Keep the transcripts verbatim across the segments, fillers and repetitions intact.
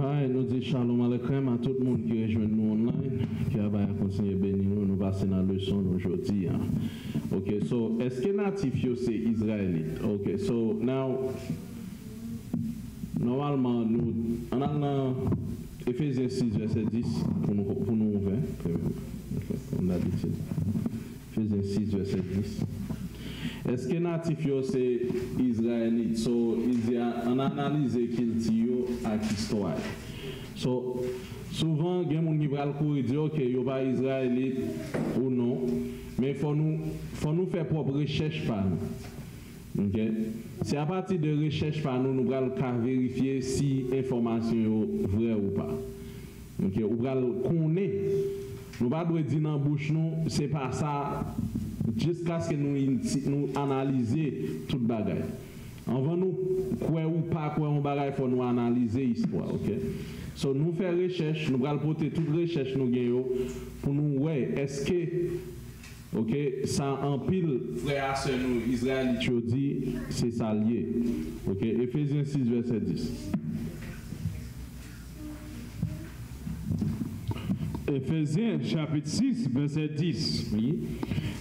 Ah, et nous disons shalom aleichem à tout le monde qui rejoint nous online, qui a continué à bénir nous, nous passer dans la leçon aujourd'hui. Hein. Ok, so, est-ce que natif yo c'est israélite? Ok, so, now, normalement, nous, en allant Éphésiens six, verset dix, pour nous, pour nous ouvrir, on a dit Éphésiens six, verset dix. Est-ce que natif yo c'est israélite? So, il y a un analyse qu'il dit yo à l'histoire. So, souvent, il y a des gens qui parlent pour dire que yo pas israélite ou non, mais faut nous faut nous faire propre recherche par nous. Okay? C'est à partir de recherche par nous nous allons vérifier si information est vraie ou pas. Okay? Ou allons connaître. Nous pas doit dire dans bouche nous c'est pas ça. Jusqu'à ce que nous, nous analysions toute bagaille. Avant nous, quoi ou pas, quoi on bagaille, il faut nous analyser l'histoire. Ok? So, nous faire recherche, nous allons porter toute recherche nous gagnons pour nous, ouais, est-ce que, ok, ça empile, frère, c'est nous, Israël, tu dis, c'est ça lié. Ok? Éphésiens six, verset dix. Éphésiens chapitre six, verset dix. Oui.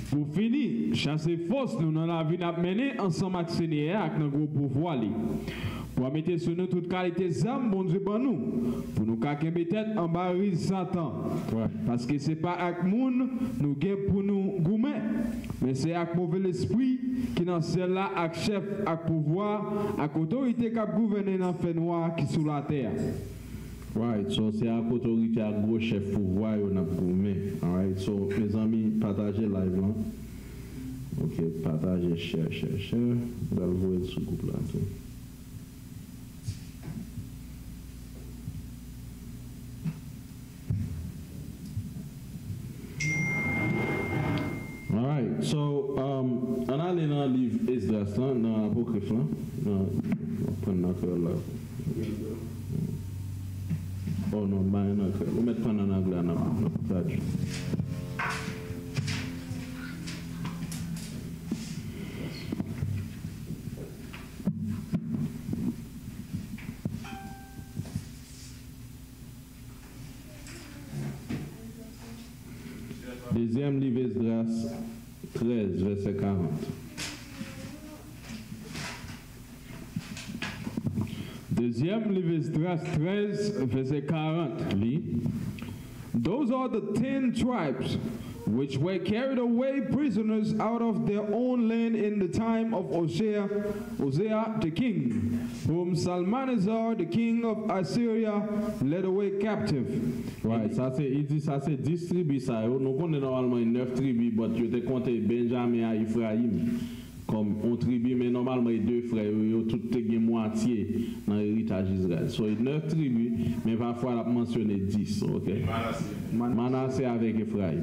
Pour finir, chasser force, nous dans la vie d'amener ensemble avec Seigneur avec notre gros pouvoir. Pour mettre sur nous toute qualité d'âme, bon Dieu, bon nous. Pour nous cacher peut-être en baril Satan. Parce que ce n'est pas avec nous, nous gagnons pour nous gourmer. Mais c'est avec mauvais esprit qui dans celle-là, avec chef, avec pouvoir, avec autorité qui a gouverné dans le fait noir qui est sous la terre. Right, so c'est à l'autorité à gros chef pouvoir on a gourmé. Alright, so mes amis, partagez live là. Ok, partagez, share, share, share. Vous allez voir ce groupe là. Alright, so um, on a les dans le livre Esdras là, dans l'apocryphe là. On prend la cœur là. Oh non, mais non, on met pas en anglais, non, non, Deuxième livre Esdras treize, verset quarante. Deuxième livre Esdras treize, verset quarante. Those are the ten tribes which were carried away prisoners out of their own land in the time of Oseah, Oseah the king, whom Salmanazar the king of Assyria led away captive. Right, ça c'est il dit ça c'est dix tribus ça. Nous connaissons normalement neuf tribus, mais tu te comptes Benjamin et Éphraïm. Comme on tribu, mais normalement les deux frères, ils ont toutes les moitié dans l'héritage d'Israël. So, il y a neuf tribus, mais parfois il a mentionné dix. Okay? Manasse avec Éphraïm.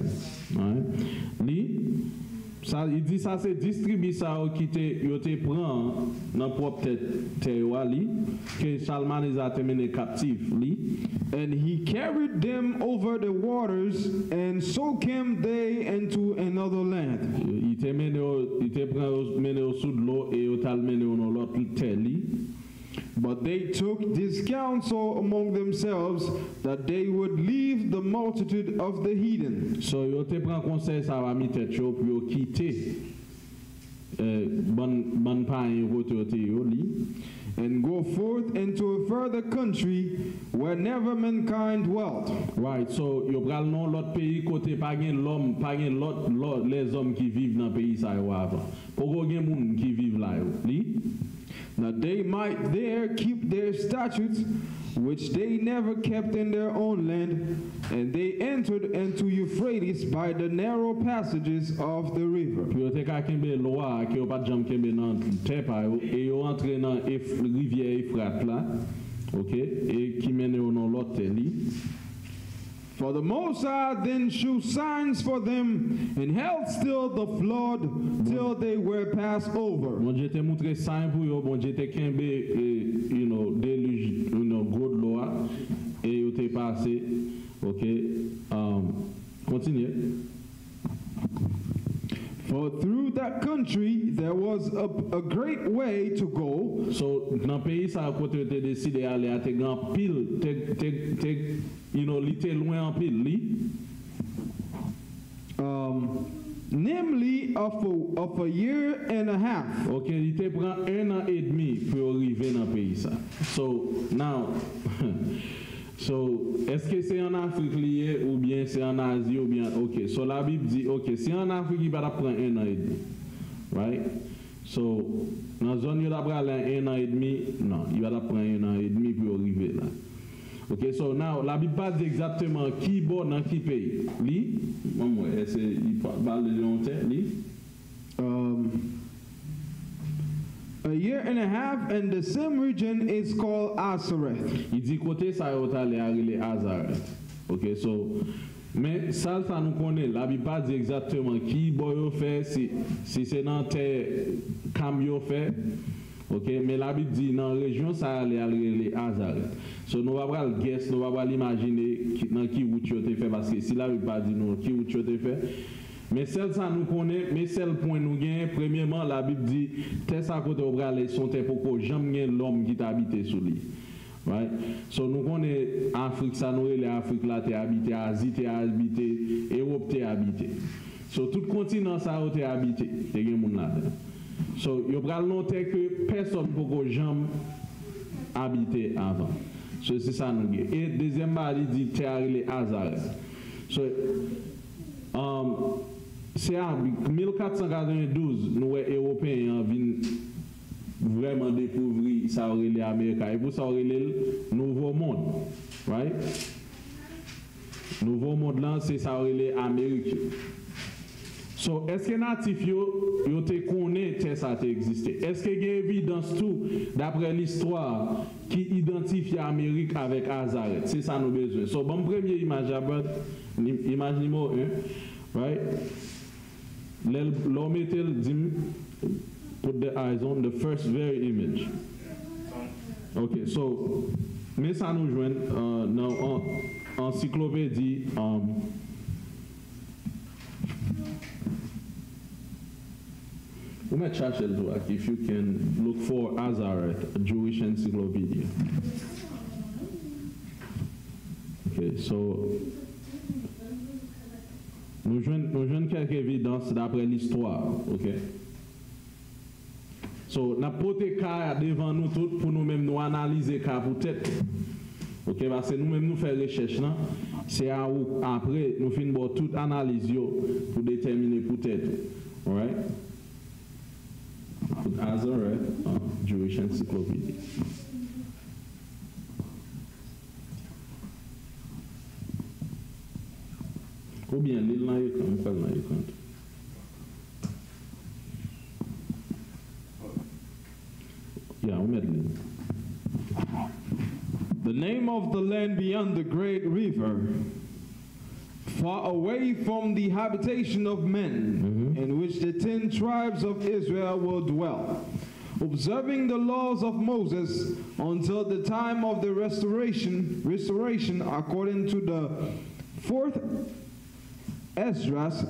Right? Ça, il dit ça, c'est dix tribus qui ont été pris dans leur propre terroir, que Salmanazar a mené captif. And he carried them over the waters, and so came they into another land. Il te mené au, il te prend mené au sud de l'eau et au tal mené au nord de terre. But they took this counsel among themselves that they would leave the multitude of the heathen. So yo te prend conseil ça va mi tête yo pour yo quitter euh bon bon pas en route yo li. And go forth into a further country where never mankind dwelt. Right, so yo pral non l'autre pays côté pa gen l'homme, pa gen l'autre les hommes qui vivent dans pays ça yo avant. Poko gen moun qui vivent là yo, li. That they might there keep their statutes which they never kept in their own land, and they entered into Euphrates by the narrow passages of the river. Yo te ka kembe loa ki yo pa jam kembe nan te pa yo e yo entre nan rivière Euphrate la, okay, e ki mène yo nan lot li. For the Most High then shewed signs for them, and held still the flood till they were passed over. Bon Dieu te montre sign pour yo, bon Dieu te kembe, you know, déluge, you know, gros loa, et yo te passé, ok, um, continue. For through that country there was a, a great way to go. So dans pays ça côté tu décidé aller à te grand pile te te te you know li te loin en pile li. Um namely of a, of a year and a half. OK, il te prend un an et demi pour arriver dans pays ça. So now So, est-ce que c'est en Afrique lié ou bien c'est en Asie ou bien OK. So la Bible dit OK, c'est en Afrique il va prendre un an et demi. Right? So, dans zone il va prendre un an et demi. Non, il va prendre un an et demi pour arriver là. OK, so now la Bible pas dit exactement qui bon dans qui pays. Li, maman, est-ce il parle de longtemps li? Um, A year and a half, and the same region is called Azaret. Il dit côté ça est allé à les Azaret. OK, so mais ça ça nous connaît, la Bible pas dit exactement qui boyo fait si si c'est dans terre cambio fait. OK, mais la Bible dit dans région ça allé à les Azaret. So nous va pas le guess, nous va pas l'imaginer qui dans qui route yo te fait parce que si la Bible pas dit non qui route yo te fait. Mais celle ça nous connaît, mais celle point nous gagne. Premièrement, la Bible dit, tes ça côté au bras les sont tes pourquoi jamais l'homme qui t'habite sous lui. Right? So nous connaît Afrique ça nous les Afrique là t'es habité, Asie t'es habité, Europe t'es habité. So tout continent ça t'es habité, t'es gagne monde là. So yo bras noter que personne pourquoi jamais habité avant. So c'est ça nous gagne. Et deuxième bas il dit t'es les Azaret. So um, c'est en mille quatre cent quatre-vingt-douze, nous, les Européens, avons vraiment découvert ça aurait l'Amérique. Et pour ça aurait le Nouveau Monde. Right? Nouveau Monde, là, c'est ça aurait l'Amérique. So, est-ce que natif yo, yo te connaît, ça te existe? Est-ce qu'il y a évidence tout, d'après l'histoire, qui identifie l'Amérique avec Azaret? C'est ça nous besoin. So, bon, première image, image numéro un. Right? L'homme était dit, put the eyes on the first very image. OK, so, mais ça nous joint uh, dans l'encyclopédie um, we might charge it back if you can look for Azaret, a Jewish encyclopedia. OK, so, nous jouons quelques évidences d'après l'histoire, OK? So, nous avons des cas devant nous tous pour nous-mêmes nous analyser cas pour tête. OK, parce que nous-mêmes nous faisons recherche, non? C'est après nous faisons toute analyse pour déterminer pour tête. All right? Put Azaret, Jewish Encyclopedia. Ou bien l'île n'a eu compte, n'a eu compte. Yeah, we met l'île. The name of the land beyond the great river, far away from the habitation of men, mm-hmm. in which the ten tribes of Israel will dwell, observing the laws of Moses until the time of the restoration, restoration according to the fourth Esdras,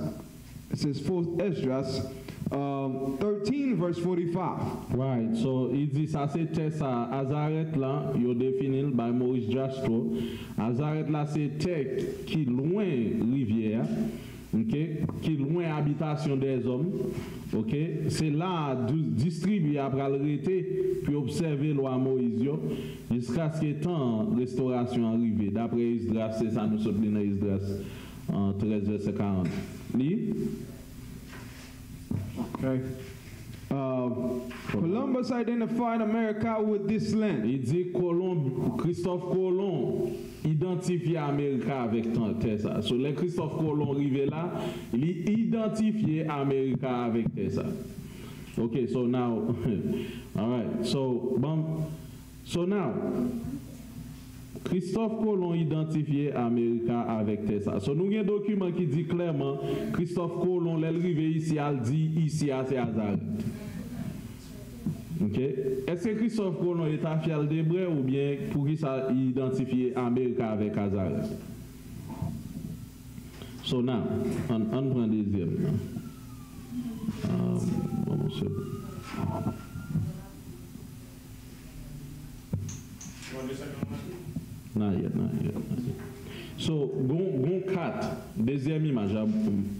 it says fourth Esdras, um, thirteen verse forty-five. Right, so il dit ça c'est terre ça, Azaret là, yo définil by Maurice Jastrow. Azaret là c'est terre qui loin rivière, OK, qui loin habitation des hommes, OK, c'est là distribué après l'arrêté puis observer loi Moïse jusqu'à ce que temps restauration arrive. D'après Esdras, c'est ça nous sommes dans Esdras. Uh, thirteen verse forty. Okay. Uh, Columbus identified America with this land. Il dit Colomb, Christophe Colomb identifie Amérique avec Tessa. So le Christophe Colomb arrivé là, il identifie Amérique avec Tessa. Okay, so now, all right. So bon, so now. Christophe Colomb identifié Amérique avec Tessa. So nous avons un document qui dit clairement Christophe Colomb l'est arrivé ici, elle dit ici à Azaret. OK? Est-ce que Christophe Colomb est à fiel d'hébreu ou bien pour qui ça identifié Amérique avec Azaret? So now, on prend deuxième. Um, you want the second one? Not yet, not yet, not yet. So, gon quatre, deuxième image,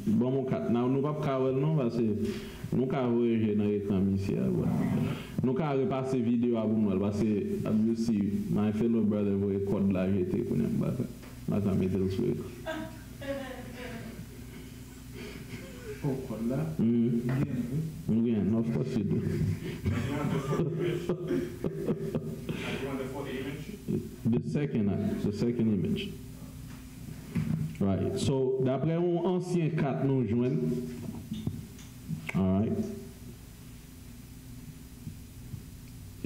bon quatre. Now, nous ne pouvons pas voir non parce que nous pouvons regarder l'écran ici. Nous pouvons repasser la vidéo à vous parce que, obviously, my fellow brother vous record la vérité pour nous. Là, ça met le souhait. Oh, là? Oui. Oui, non, je pense que c'est bon. The second image. The second image. Right. So, d'après un ancien quatre, nous joignons. All right.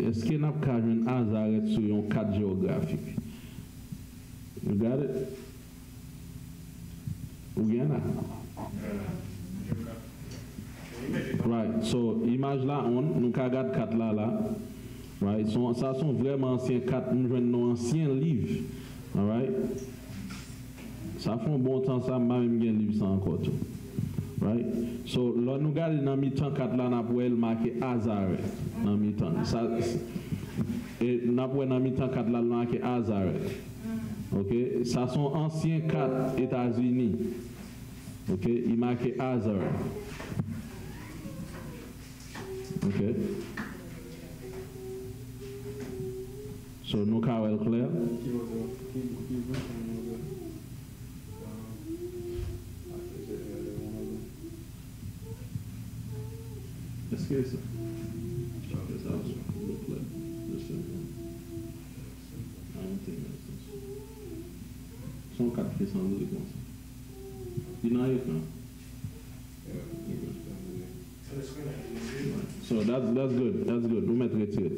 Est-ce qu'il y a un Azaret sur un quatre géographique? You got it? Où y en a? Right. So, image là, on, nous regarde quatre là, là. Right. So, ça sont vraiment anciens quatre. Nous jouons nos anciens livres. All right. Ça fait un bon temps, ça m'a même gagné livre ça encore tout. Right. So, là, nous regardons dans mi-temps quatre là, nous pouvons marquer Azaret. Dans mi-temps. Et nous pouvons dans mi-temps quatre là, nous marquer Azaret. Ok. Ça sont anciens quatre États-Unis. Ok. Il marque Azaret. Okay. So no car well clear. Let's get it. So that's, that's good, that's good. Vous mettrez tiré.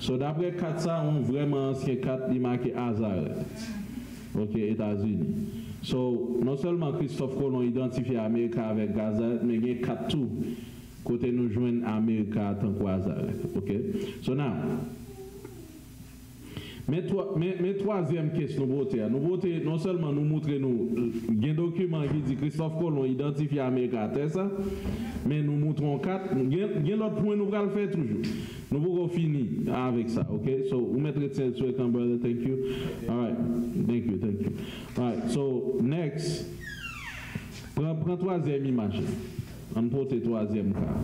So d'après quatre cents, on vraiment ancien quatre, il marque Azaret. Ok, États-Unis. So, non seulement Christophe Colomb identifie Amérique avec Azaret, mais il y a quatre tout. Côté nous joignons Amérique en tant qu'Azaret. Ok. So now, mais troisième question, nous votons. Nous votons, non seulement nous montrons, nous, il y a un document qui dit Christophe Colomb identifie Amérique à terre, ça. Mais nous montrons quatre. Nous avons l'autre point, nous allons le faire toujours. Nous allons finir avec ça, ok? So, vous mettrez ça sur le camp, brother, thank you. All right, thank you, thank you. All right, so, next. Prends troisième image. On porte troisième cas.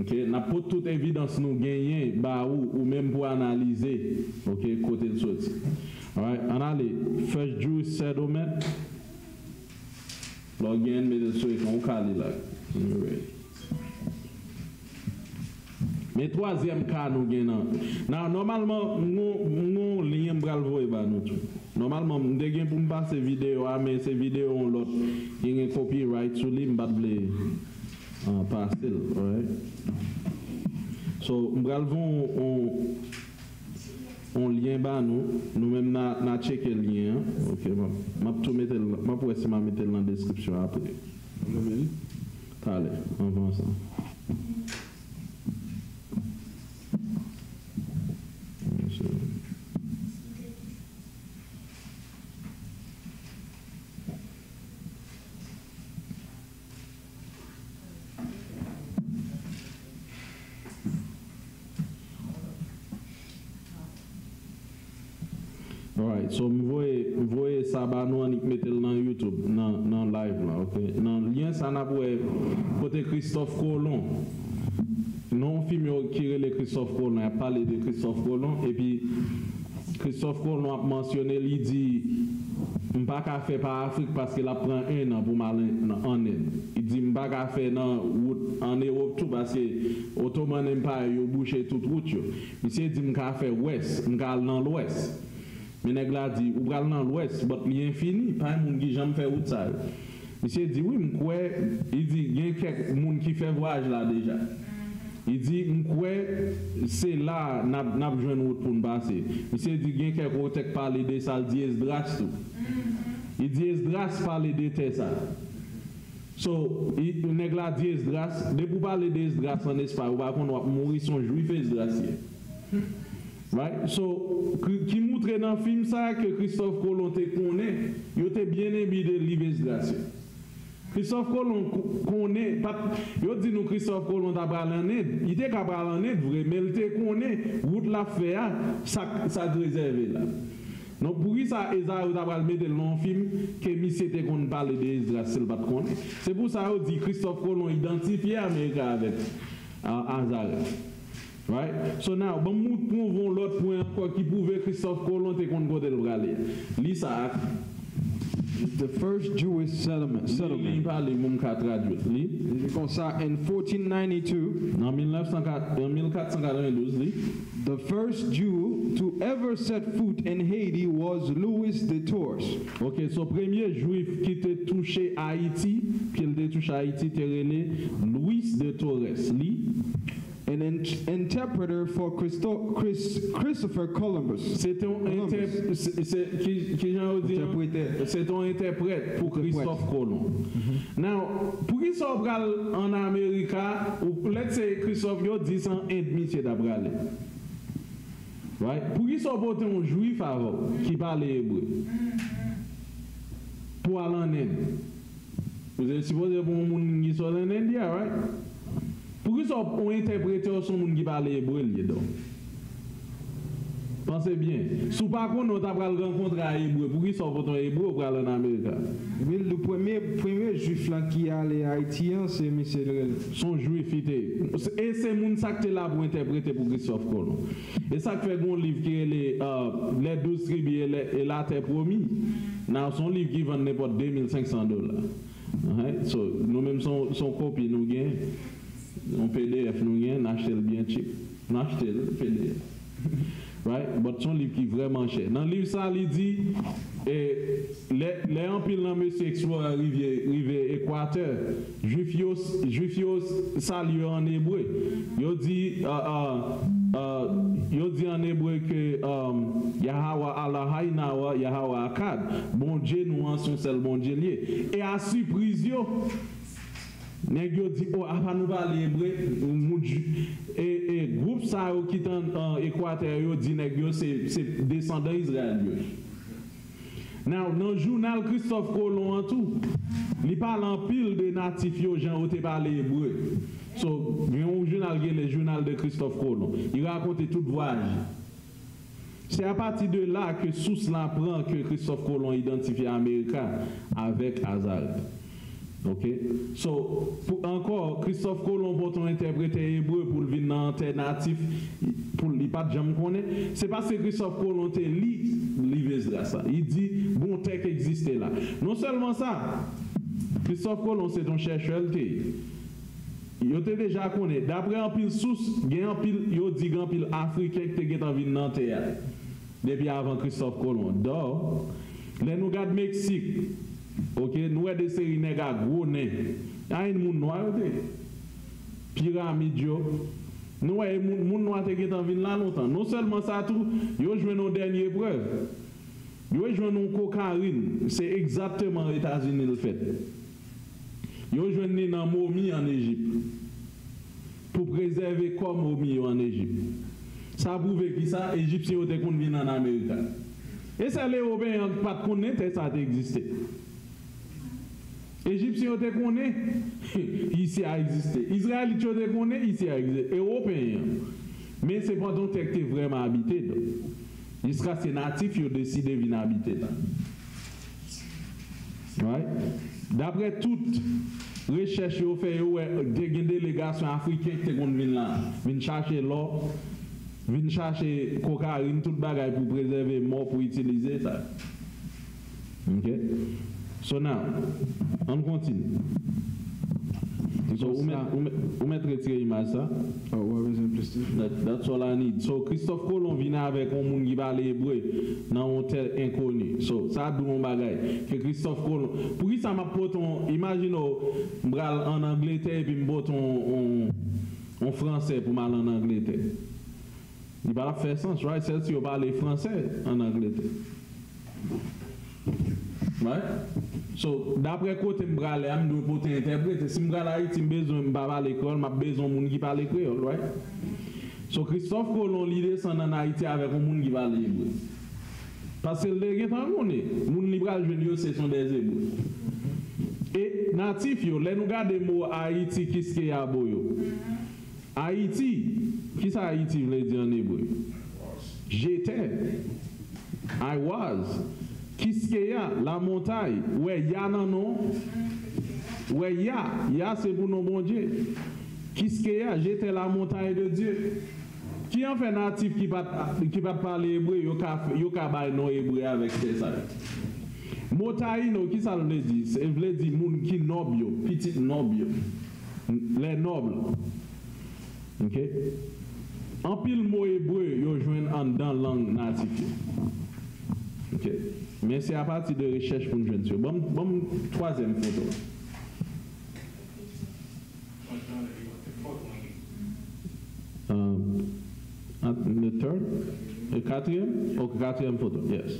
Ok? N'a pas toute évidence nous gagner, bah, ou, ou même pour analyser, ok? Côté de sortie. All right, on a les first Jewish settlement. Log in, mais de suite, on calme là. Mais troisième cas, nous gagnons. Now, normalement, nous, nous, les embralvo et ben nous. Normalement, nous dégaine pour me passer vidéo, mais ces vidéos on l'autre, il y a un copyright sur lui, m'battez en passer, right? So, embralvo on on lien bas nous, nous même na na checker le lien, ok, ma tout mettre, ma pour essayer de mettre dans la description après. Allez, on va ensemble. So, vous voyez ça, nous allons mettre dans YouTube, dans le live. Okay? Dans le lien, ça n'a pas Christophe Colomb. Non, film qui est Christophe Colomb, il a parlé de Christophe Colomb. Et puis, Christophe Colomb a mentionné, il dit, je ne peux pas faire par Afrique parce qu'il a pris un an pour m'aller en Inde. Il dit, je ne peux pas faire en Europe tout parce que l'Ottoman Empire a bouché toute route. Il dit, je ne peux pas faire l'Ouest, je ne peux pas aller dans l'Ouest. Mais nèg a dit, ou pral dans l'ouest, but li infini, pas moun ki janm fè route ça. Monsieur dit oui, m'kwe, il dit y a quelques moun ki fè voyage là déjà. Il dit m'kwe, c'est là n'a n'a joindre route pour passer. Monsieur dit y a quelques autres qui parler de ça, dit Esdras tout. Il dit Esdras parler de terre ça. So, nèg a dit Esdras, de pour parler de Esdras en espace, ou va qu'on va mourir son juif Esdrasien. Right? So, qui montre dans le film ça que Christophe Colomb te connaît, il était bien aimé de l'Ivesdras. Christophe Colomb connaît, il dit nous Christophe Colomb t'a parlé en Inde, il était capable en Inde vrai, mais il te connaît route la fait ça ça réservé là. Donc pour ça Esaü t'a parlé mettre long film que monsieur te qu'on parler d'Esdras, c'est pas connaît. C'est pour ça il dit Christophe Colomb identifié Amérique avec Azaret. Right? So now, bon, nous prouvons l'autre point encore qui prouvait Christophe Colomb te qu'on côté le braler. L'Isaac the first Jewish settlement, settlement. In fourteen ninety-two, the first Jew to ever set foot in Haiti was Louis de Torres. Okay, so premier Juif qui te touché Haïti, qui te touché Haïti, te relé Louis de Torres. Li? An in interpreter for Christo Chris Christopher Columbus. C'est un interprète. C'est qui, qui j'en dis. C'est un interprète pour Christophe Colomb. Mm-hmm. Now, pour Christophe Colomb en Amérique, ou let's say Christophe yo dix ans et demi c'est d'abralé. Right? Pour Christophe était un Juif avant qui parlait hébreu. Pour aller en Inde. Vous êtes supposé pour un monde qui soit en Inde, right? Pour qu'ils soient interprétés aux gens qui parlent hébreu, donc pensez bien. Si par contre on t'a rencontré un hébreu, pour qu'ils soient en hébreu, pour aller en Amérique. Mais le premier premier juif là qui allait haïtien, c'est monsieur son juifité. Et c'est mon sac qui est là pour interpréter pour Christophe Colomb. Et ça fait mon livre qui est les les douze tribus et la terre promise. Dans son livre qui vend n'importe deux mille cinq cents dollars. So nous même son son copie nous gagne. On P D F nous gagne, n'achetez le bien cheap, n'achetez le P D F, right? But son livre qui est vraiment cher. Dans le livre ça, il dit et les les empilants monsieur explore rivière rivière Équateur, Juifios Juifios salue en hébreu. Il dit il dit en hébreu que Yahwa Allah Hainawa Yahwa Akad, bon Dieu nous en son seul bon Dieu lié. Et à surprise yo. Nèg yo dit oh a nous parler hébreu et et groupe ça qui en Équateur yo dit nèg yo c'est c'est descendant Israël. Now dans journal Christophe Colomb en tout, il parle en pile de natifs yo gens ont parlé hébreu. So un journal qui est le journal de Christophe Colomb, il raconte tout voyage. C'est à partir de là que source l'apprend que Christophe Colomb identifie Amérique avec Azaret. Ok, so pour, encore Christophe Colomb pour interpréter hébreu pour le venir dans alternatif pour lui pas jamais connaître, c'est parce que Christophe Colomb te lit livre ça, il dit bon texte existe là. Non seulement ça, Christophe Colomb c'est un chercheur té. Yo te déjà connaît. D'après en pile source, gen en pile yo dit grand pile africain qui te venir dans terre depuis avant Christophe Colomb. Donc, les nous garde Mexique. Ok, nous avons des séries nègres gros nègres. Aïe, nous noirs, pyramide. Nous avons des noirs qui sont venus là longtemps. Non seulement ça, tout, nous avons joué nos dernières preuves. Nous avons joué nos cocaïne. C'est exactement les États-Unis le fait. Nous avons joué nos momies en Égypte. Pour préserver comme momies en Égypte. Ça prouve que ça, les Égyptiens ont venu en Amérique. Et ça, les Européens n'ont pas connu que ça existait. Égyptiens ont été connus, ici a existé. Israéliens ont été connus, ici a existé. Européens. Mais c'est pas donc que tu es vraiment habité. Jusqu'à ces natifs, ils ont décidé de venir habiter là. Right? D'après toutes les recherches qu'ils ont faites, des délégations africaines qui sont venues là, viennent chercher l'or, viennent chercher cocaïne, tout bagage pour préserver mort, pour utiliser ça. Ok? So now, on continue. So we met retire image ça. Oh, what is interesting? That, that's all I need. So Christophe Colomb vient avec un monde qui parle hébreu dans un tel inconnu. So ça d'où mon bagage que Christophe Colomb. Pour qui ça m'a porté on imagine m'bral en Angleterre puis m'porte on on français pour m'aller en Angleterre. Il va faire sens, right? C'est si on parle français en Angleterre. Right? So d'après côté m'bralé, am doit porter interprète. Si m'bralé Haïti, m'besoin m'baba l'école, m'a besoin moun qui parle créole, right? So Christophe Colomb li descend en Haïti avec un moun qui parle hébreu. Parce que le gen tan moun moun li bral jwenn yo c'est son des hébreux. Et natif yo, les nous garder mot Haïti, qu'est-ce qu'il y a boyo? Haïti, qu'est-ce que Haïti veut dire en hébreu? J'étais, I was. Qu'est-ce qu'il y a? La montagne, ouais y'a non non, ouais y'a, y'a c'est pour nos bon Dieu. Qu'est-ce qu'il y a? J'étais la montagne de Dieu. Qui en fait natif qui va qui va parler hébreu, yo ka yo ka bay non hébreu avec ça. Mot Taïno, qui ça veut dire? Ça veut dire moun qui noble, petit noble, les nobles. OK? En pile mot hébreu, yo joindre en dans langue native. OK. Mais c'est à partir de recherche pour nous joindre. Bon, bon troisième photo. Um, the third, the quatrième, OK, quatrième photo. Yes.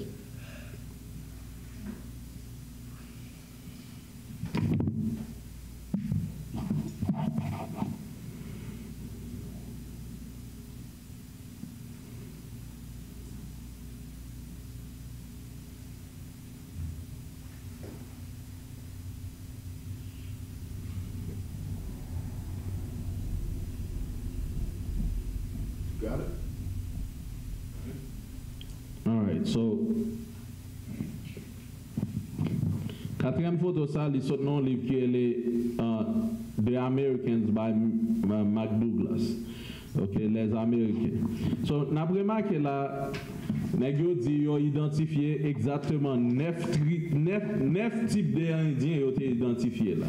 Quatrième photo, ça, il sort dans le livre qui est uh, The Americans by Mac Douglas. OK, les Américains. So, n'a remarqué là, nègyo dit yo identifié exactement neuf types d'Indiens yo été identifiés là.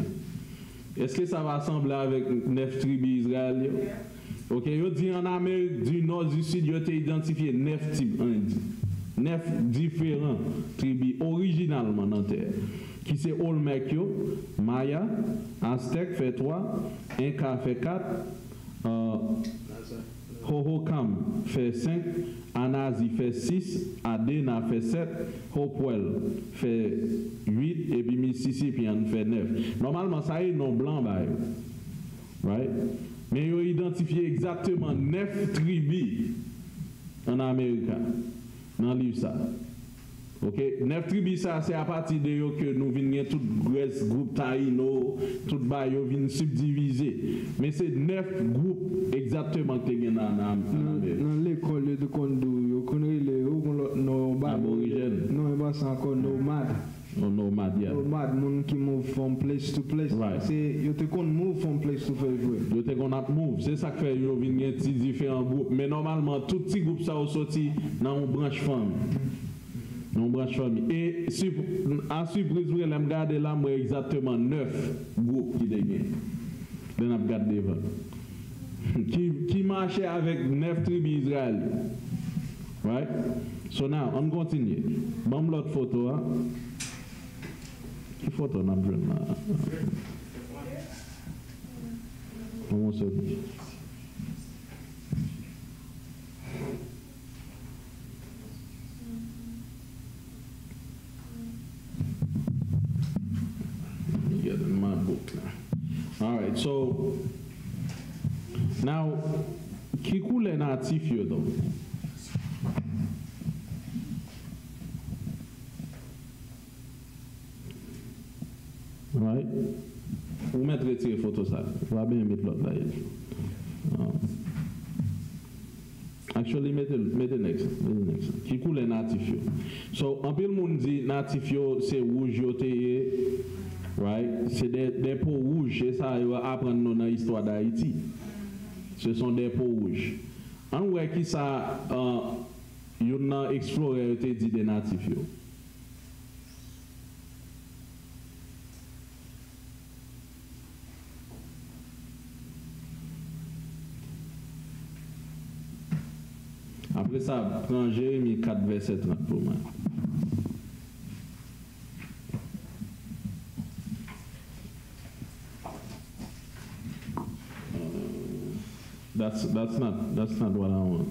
Est-ce que ça va sembler avec neuf tribus israéliennes? OK, yo dit en Amérique du Nord, du Sud, yo été identifié neuf types d'Indiens. Neuf différents tribus originalement dans terre. Qui c'est Olmecio, Maya, Aztec fait trois, Inca fait quatre, euh, Hokam fait cinq, Anazi fait six, Adena fait sept, Hopewell fait huit, et puis Mississippian fait neuf. Normalement, ça y est non blanc, bah, right? Mais ils ont identifié exactement neuf tribus en Amérique, dans le livre ça. OK, neuf tribus ça c'est à partir de yo que nous venons tout groupe groupe Taïno, tout ba yo vinn subdiviser. Mais c'est neuf groupes exactement que gen nan dans l'école de Kondou, yo connait les non ba aborigène. Non ba ça encore nomade. Non nomade. Nomade moun qui move from place to place. C'est yo te kon move from place to place. Yo te kon ap move, c'est ça que fait yo vinn gen ti différents groupes, mais normalement tout petit groupe ça au sorti dans une branche femme. Et à surprise, je regarde là, je exactement neuf groupes qui dégainent. Je regarde devant. Qui, qui marchaient avec neuf tribus israéliennes. Right? So now, on continue. Bon, l'autre photo. Hein? Qui photo on a pris là? Comment ça? My book now. All right, so now qui coule natif yo donc? Right? Ou mettre les photos ça. Va bien mettre l'autre là. Actually, mettez le next. Qui coule natif yo? So, un peu le monde dit natif yo c'est rouge yo teye. Right? C'est des, des peaux rouges, et ça, on va apprendre dans l'histoire d'Haïti. Ce sont des peaux rouges. En vrai, qui ça, on a exploré, on a dit des natifs. Après ça, prends Jérémie quatre, verset trente pour moi. That's that's not that's not what I want.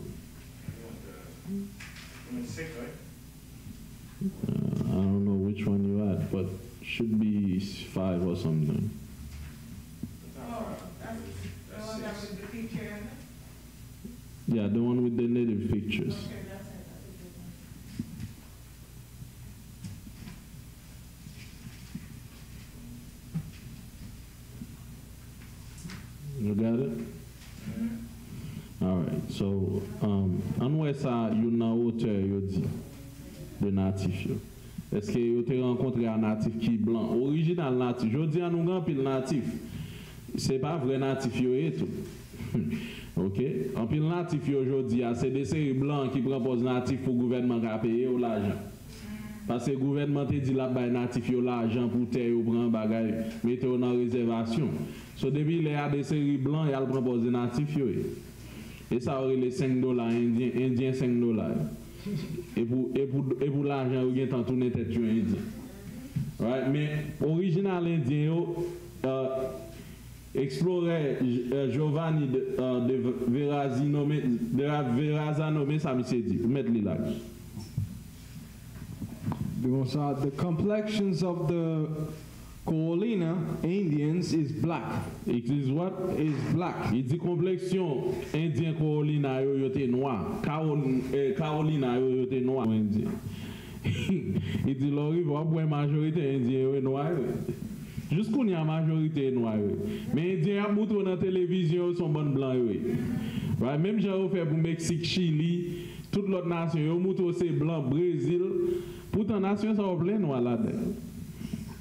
Uh, I don't know which one you had, but should be five or something. Oh, that's the one that was the picture. Yeah, the one with the native pictures. Okay, that's it. That's All right. So, um, anoué ça, yon nan hauteur yon di de natif yo. Est-ce que yon te rencontré un natif qui blanc, original natif? Je dis anou grand pile natif. C'est pas vrai natif yo et tout. OK? En pile natif yo aujourd'hui, c'est des séries blancs qui proposent natif pour gouvernement qui a payé ou l'argent. Parce que le gouvernement te dit là bas natif yo l'argent pour terre ou prendre bagage, mettez en réservation. So depuis les a des séries blancs, ils proposent natif yo. Et ça aurait les cinq dollars indiens, indiens cinq dollars. Et pour, et pour, et pour l'argent, vous avez tout net tête indien. Right? Mais original indien, euh, explorer euh, Giovanni de, euh, de Verrazzano, de Verrazzano, mais ça me s'est dit. Mettez-le là. Donc ça, the complexions of the Coalina Indians is black. It is what? Is black. Il dit complexion indien Coalina yo yote noir. Carolina yo yote noir indien. Il dit lori va boire majorité indien yo noir. Jusqu'on y a majorité noir. Mais indien a montré dans télévision son bon blanc yo. Même j'ai fait pour Mexique, Chili, toute l'autre nation yo montré c'est blanc Brésil. Pourtant nation ça plein noir là-dedans.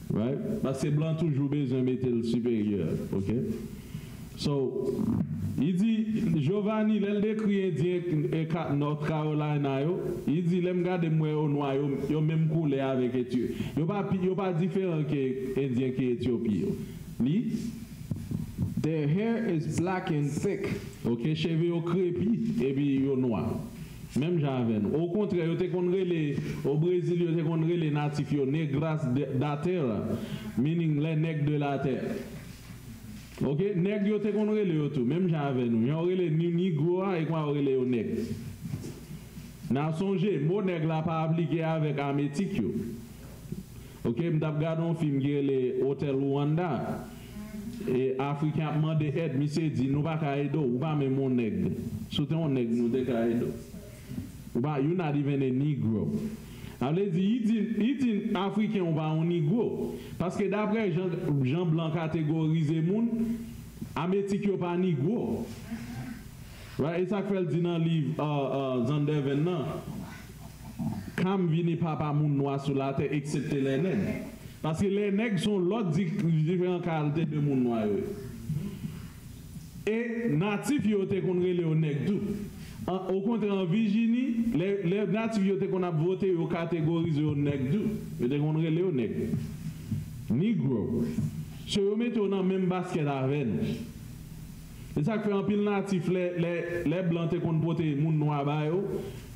Right? Parce que blanc toujours besoin mettre le supérieur, OK? So, il dit Giovanni l'elle décrit indien North Carolina yo, il dit l'aime garder moi au noir yo, yo même couleur avec Éthiopie. Yo pas yo pas différent que indien qui Éthiopie. Li their hair is black and thick. OK, cheveux yo crépi et puis yo noir. Même j'avais. Au contraire, vous connaissez les au Brésil, vous connaissez les natifs, les negras de la terre, meaning les nègres de la terre. OK, nègres, vous connaissez les tout. Même j'avais nous, on aurait les nigoa et on aurait les nègres. N'a songé, mot nègre là pas appliqué avec amétique. OK, m't'a regardé un film qui est les Hôtel Rwanda et africain a demandé aide, monsieur dit nous pas ka aider ou pas même mon nègre. Soutenez on nègre nous te ka aider. Bah, you're not even a Negro. Allez, dit, Africain, on va un Negro. Parce que d'après Jean, Jean Blanc catégorisé moun, Amétique n'est pas Negro. Right? Et ça fait le dit dans le livre uh, uh, Zander Venant, Kam vini papa moun noir sur la terre, excepté les nègres. Parce que les nègres sont l'autre différente qualité de moun noir. Et natif yo te konre le nègre tout. En, au contraire, en Virginie, les, les natifs qu'on a voté, ils ont catégorisé les nègres. Ils ont dit les nègres. Nigro. Si vous mettez dans le même basket avec nous. C'est ça qui fait un pile natif, les, les, les blancs qu'on vote, les gens noirs,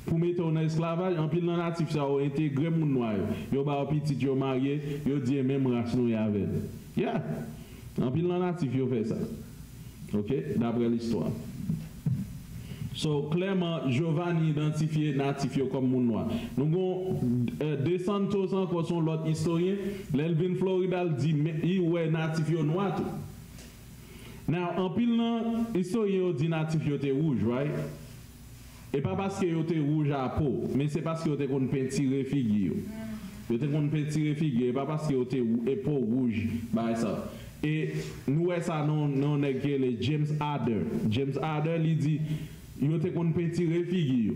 pour mettre en esclavage, un pile natif, ça a intégré les gens noirs. Ils ont un petit, ils ont marié, ils ont dit même race nous avec nous. Yeah. Un pile natif, ils ont fait ça. OK? D'après l'histoire. So, clairement, Giovanni identifié natif comme moun noir. Nous avons uh, De Santos, encore son l'autre historien, l'Elvin Florida dit, il ouais natif noir tout. Now, en pile, l'historien dit natif était rouge, right? Et pas parce qu'il était rouge à peau, mais c'est parce qu'il était qu'on peut tirer figure. Il était qu'on peut tirer figure, et pas parce qu'il était peau rouge, bah ça. Et nous, ça, non, non, les James Adair. James Adair, il dit, yo te kon petit refigi.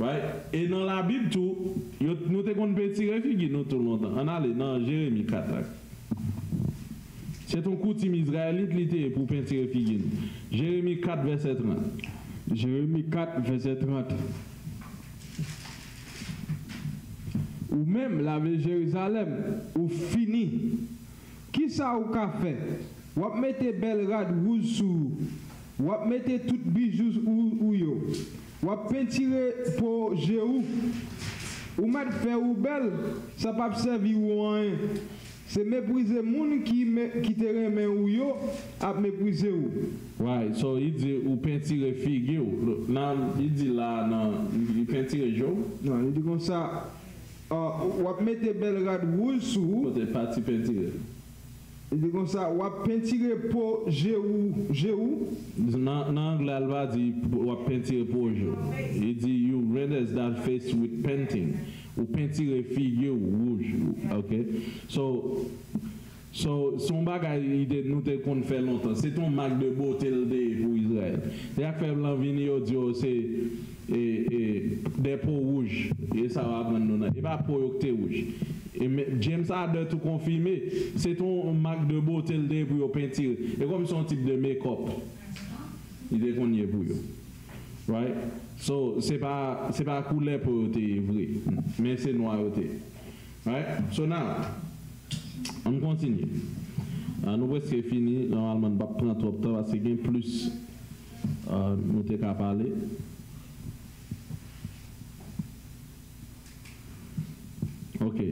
Right? Et dans la Bible tout, yo nous te kon petit refigi nous tout longtemps. On allait dans Jérémie quatre. C'est un coutume israélite lité pour petit refigi. Jérémie quatre verset trente. Jérémie quatre verset trente. Ou même la Jérusalem ou fini. Qui ça ou ka fait? Ou mettez belle rade rouge sous. Ou mettez tout bijou ou yo. Ou peintirez pour Jéhu. Ou mettre faire ou belle, ça pas servir ou rien. C'est mépriser moun qui qui te remet ou yo, a mépriser ou. Right, so il dit ou peintirez figure. Non, il dit là non, il peintirez jo. Non, il dit comme ça. Ou mettez belle rade rouge sous. Côté parti peintirez. Il dit comme ça, ou a peintiré pour Jéhu. Jéhu? En anglais, il va dire, ou a peintiré pour Jéhu. Il dit, you renders that face with painting. Ou peintiré figure rouge. OK? So, so son bagage, nous te qu'on fait longtemps. C'est ton marque de beauté pour Israël. Les faibles en vini, c'est des peaux rouges. Et ça va prendre nous. Et pas peaux rouges. Et James Harder tout confirmé. C'est ton marque de beauté le pour peintir. Et comme son type de make-up. Il est qu'on y est pour eux. Right? So, c'est pas c'est pas couleur pour eux, vrai. Mais c'est noir eux. Right? So now, on continue. Uh, nous presque fini, normalement on va prendre trop de temps parce qu'il y a plus uh, nous t'es qu'à parler. OK.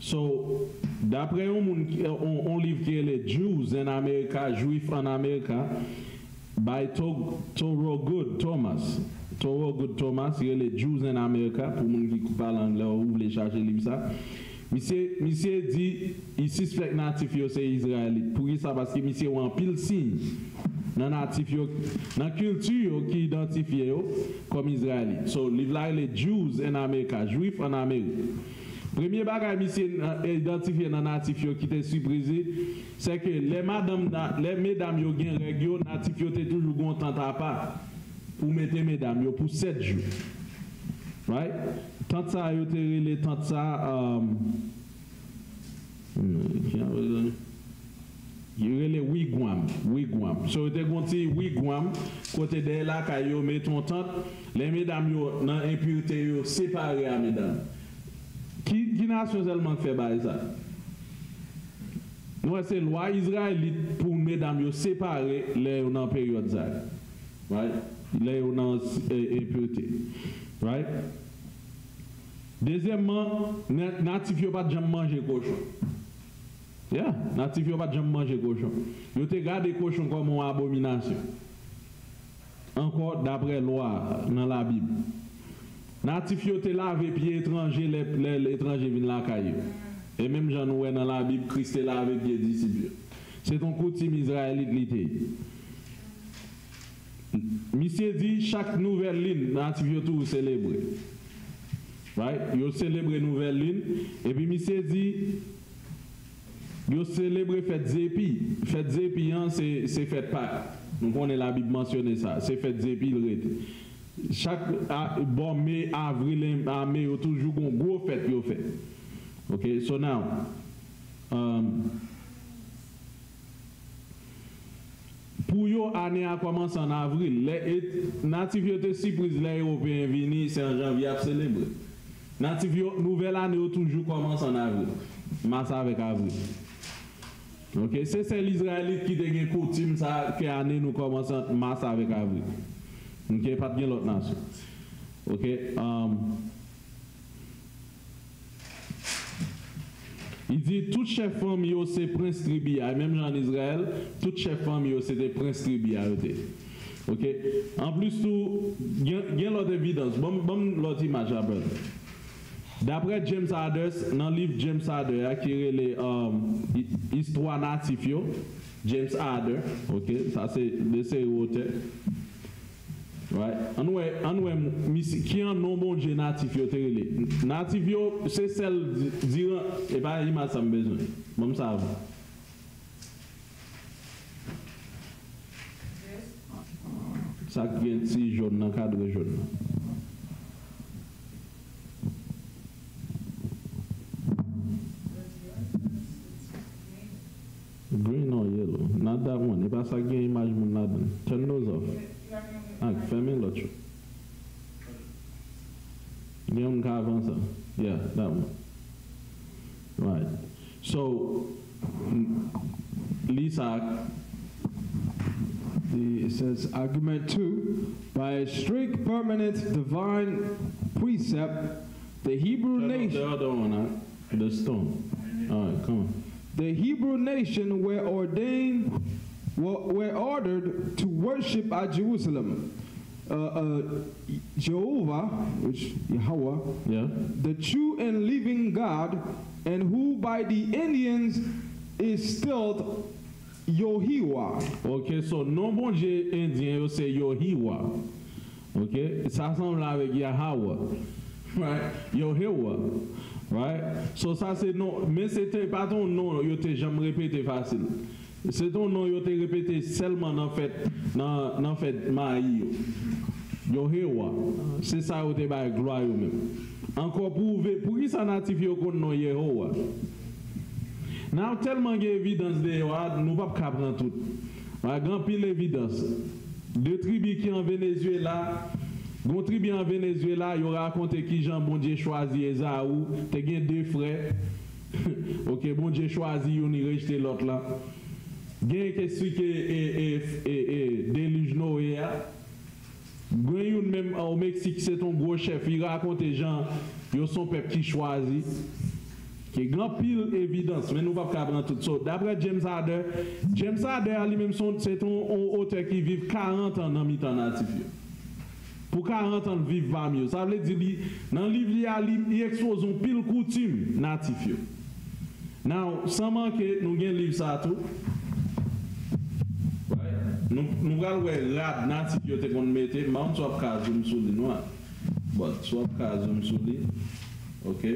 So, d'après on, on, on livre qui est les Jews en Amérique, Juifs en Amérique, by Toro Good Thomas. Toro Good Thomas, il y a les Jews en Amérique, pour les gens qui parlent anglais, vous voulez chercher le livre ça. Monsieur, monsieur dit, il suspecte natif c'est israélite. Pour ça, parce que monsieur a un pile signe dans natif, dans la culture qui identifie comme israélite. So, livre là, les Jews en Amérique, Juifs en Amérique. Premier bagage monsieur identifié dans natif qui était surprisé, c'est que les madame, les mesdames yo gen règle natif yo étaient toujours content à part pour mettre mesdames yo pour sept jours. Right? Tant ça yo téré les tant ça euh yo les wigwam, wigwam. So était gonti wigwam côté de la caillou mettons tant les mesdames yo dans impureté yo séparé à mesdames. Qui, qui nation seulement fait ça? Nous c'est loi israélite pour mesdames yo séparer les en période ça. Right? Les en impureté. Right? Deuxièmement, natif yo pas de jamais manger cochon. Yeah, natif yo pas de jamais manger cochon. Yo te garde cochon comme une abomination. Encore d'après loi dans la Bible. Natif yo te lave pied étranger, l'étranger vient la caillou. Et même j'en oué dans la Bible, Christ te lave pied disciple. C'est ton coutume israélite l'ité. Monsieur dit, chaque nouvelle ligne, natif yo tout célébrer. Right? Yo célébrer nouvelle ligne. Et puis monsieur dit, yo célébrer fête zépi. Fête zépi, hein, c'est fête pas. Donc on est la Bible mentionné ça. C'est fête zépi le rete. Chaque bon mai, avril, mai, il y a toujours une grosse fête. Ok, so now, um, pour yon année a commencé en avril, les natifs sont surprises, les Européens viennent, c'est en janvier à célébrer. Natifs, nouvelle année a toujours commencé en avril, mars avec avril. Ok, c'est celle Israélite qui a une coutume, ça, que l'année nous commence en mars avec avril. Ok, pas de l'autre nation. Ok. Um, il dit, toutes chefs femmes, c'est prince tribia. Même en Israël, toutes chefs femmes, c'est des princes tribia. Ok. En plus, il y a l'autre évidence. Bon, bon, l'autre image, j'appelle. D'après James Adair, dans le livre James Adair, qui est l'histoire um, natif, James Adair, ok, ça c'est de ses auteurs. Right. Anoué, anoué, qui en nom bon Dieu natif yo terrelé. Natif yo c'est celle dirant et pas image ça me besoin. Bon ça va. Ça vient si jaune dans cadre jaune. Green or yellow. Not that one. Et pas ça gain image mon là. Turn those off. Ah, fermez l'autre. Il y a un cas avant ça. Yeah, that one. Right. So, Lisa. It says, argument two, by a strict permanent divine precept, the Hebrew nation. The other one, huh? The stone. All right, come on. The Hebrew nation were ordained. Were ordered to worship at Jerusalem, uh, uh, Jehovah, which Yahweh, yeah. The true and living God, and who by the Indians is still Yohiwa. Okay, so non bon Dieu indien yo c'est Yohiwa. Okay, ça ressemble avec Yahweh, right? Yohiwa, right? So ça c'est non, mais c'était pas ton nom, yo t'ai jamais répété facile. C'est ton nom qui est répété seulement dans le fait de Maï. C'est ça qui est la gloire. Encore prouvé, pour qui ça natif qu'on nom Yéhoa? Nous avons tellement d'évidence de Yéhoa, nous ne pouvons pas prendre tout. Nous avons grand pile d'évidence. Deux tribus qui en Venezuela, deux tribus en Venezuela, ils ont raconté qui Jean bon Dieu choisi Esaou, tu as deux frères. OK, bon Dieu choisi, on y rejeté l'autre là. Gain qu'est-ce que et et et déluge Noé. Gain même au Mexique, c'est ton gros chef, il raconte Jean, ils sont peuple qui choisi. Qui grand pile évidence, mais nous pas prendre tout ça. D'après James Harder, James Adair lui-même c'est un auteur qui vit quarante ans dans mi-temps natif. Pour quarante ans vivre va mieux. Ça veut dire dans le livre il expose un pile coutume natif. Now, sans manquer, nous gain livre ça tout. Nous nous allons voir rad natif yo te qu'on mettait, même soit ka zoom sur les noirs. Bon, soit ka zoom sur les. OK.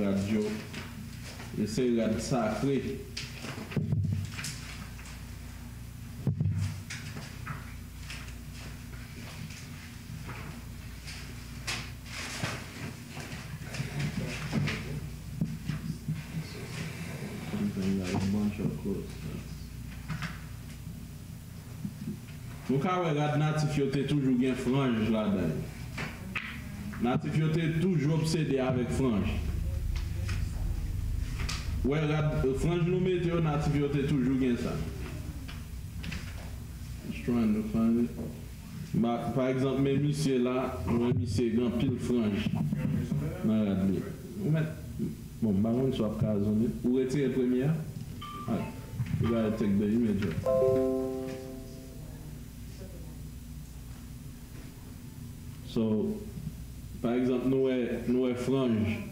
Radio, et c'est la sacrée. Nous avons la natifioté toujours bien frange là-dedans. Natifioté toujours obsédé avec frange. Ouais, frange nous mettons nativité toujours bien ça. Je trying to find it. Bah, par exemple, mes messieurs là, mes messieurs grand pile frange. Malade. Ou mettre bon, baron soit casonné. Ou retirer première. Ah, il va être de immédiat. So, par exemple, nous est nous est frange.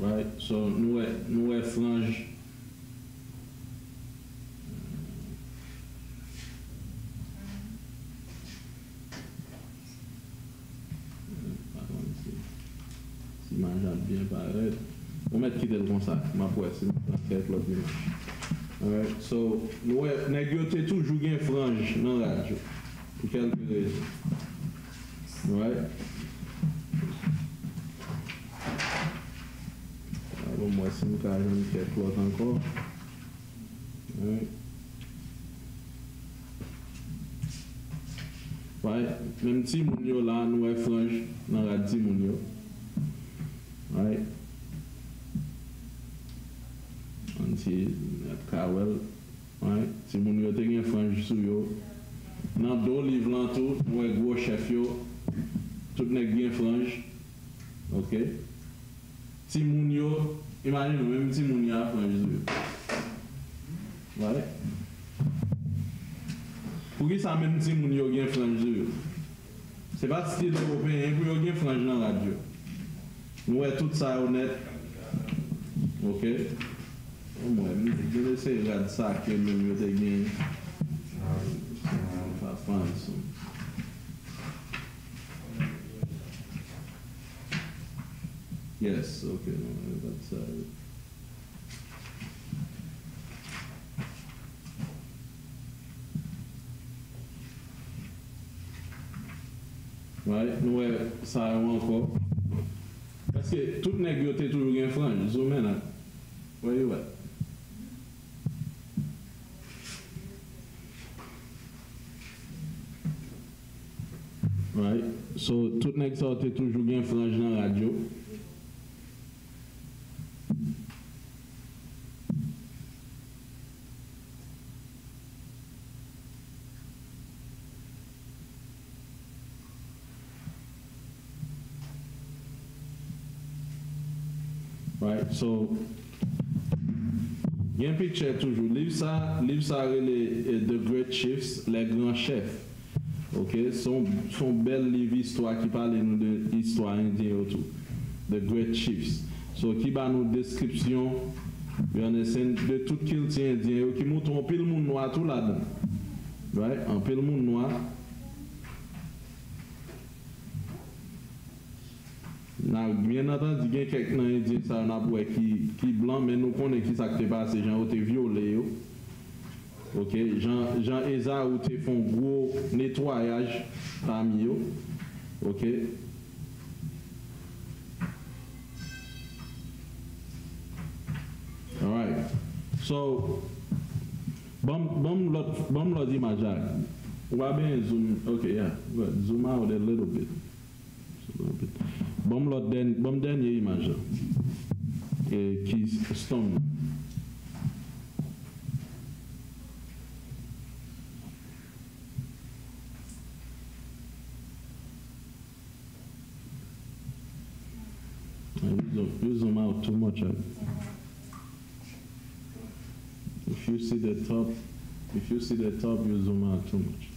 Right, so nous nous frange. Si ma jambe bien paraît, on met quitter comme ça, ma poisse, c'est l'autre image. Alright, so nous négocier toujours gain frange dans la radio. Pour quelque raison. Ouais. Alors moi si nous carrément quelque chose encore. Ouais. Ouais. Même si mon yo là nous est franche dans la dit mon yo. Ouais. Anti Hopewell. Ouais. Si mon yo te gen franche sou yo. Nan do livre là tout, nous est gros chef yo. Tout n'est bien franche. OK. Si moun yo, imaginez même si moun yo a franche. Voilà. Pour qui ça même si moun yo gen franche? C'est pas style européen pour yo gen franche dans la radio. Nous est tout ça honnête. OK. Au moins, je vais essayer de regarder ça que même yo te gen. Pas France. Yes, okay, no, that's uh, right, nous ça encore. Parce que toute négociation toujours gain frange, zoom in là. Where you at? Right, so toute négociation toujours gain frange dans la radio. So, Il y a un picture toujours. Livre ça, livre ça, les The Great Chiefs, les grands chefs. Ok, son, son bel livre histoire qui parle de l'histoire indienne autour. The Great Chiefs. So, qui va nous description de tout culture indien qui montre un peu le monde noir tout là-dedans. Right? Un peu le monde noir. Na, bien entendu, il y a quelqu'un indien ça n'a pas qui qui blanc, mais nous connaissons qui ça qui passe, les gens ont été violés. Ok, Jean Jean Eza ou te font gros nettoyage parmi eux. Ok. Alright. So, bum bum lot bum lot image. Wa ben zoom. Okay, yeah. Good. Zoom out a little bit. Just a little bit. Bum lot den bum dernier image. Et qui stone. You zoom out too much. If you see the top, if you see the top, you zoom out too much.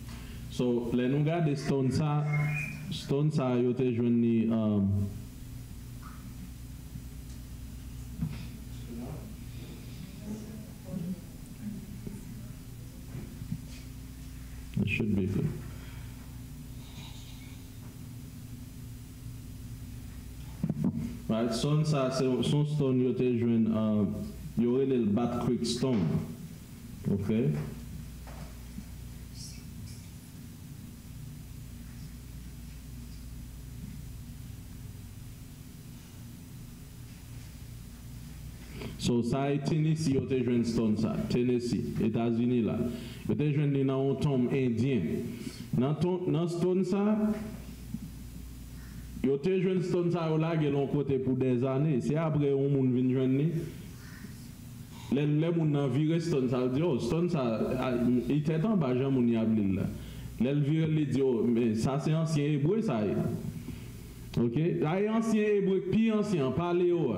So, les nougat de stone ça, stone ça yo te joini um, it should be good. Right, stone ça, son stone yo te joini um, il y aurait le Bat Creek Stone. Ok. So, ça est Tennessee, il y a un stone, ça. Tennessee, États-Unis, là. Il y a un dans un tombe indien. Dans stone, ça, il y a un stone, ça, là, qui est l'on côté pour des années. C'est après où on vient joindre. Les gens virent Stone, ça dit, oh, Stone, il était en bas, j'en ai appelé là. Les virent, ils disent, oh, mais ça c'est ancien hébreu, ça est. Ok? Là, ancien hébreu, puis ancien, paléo.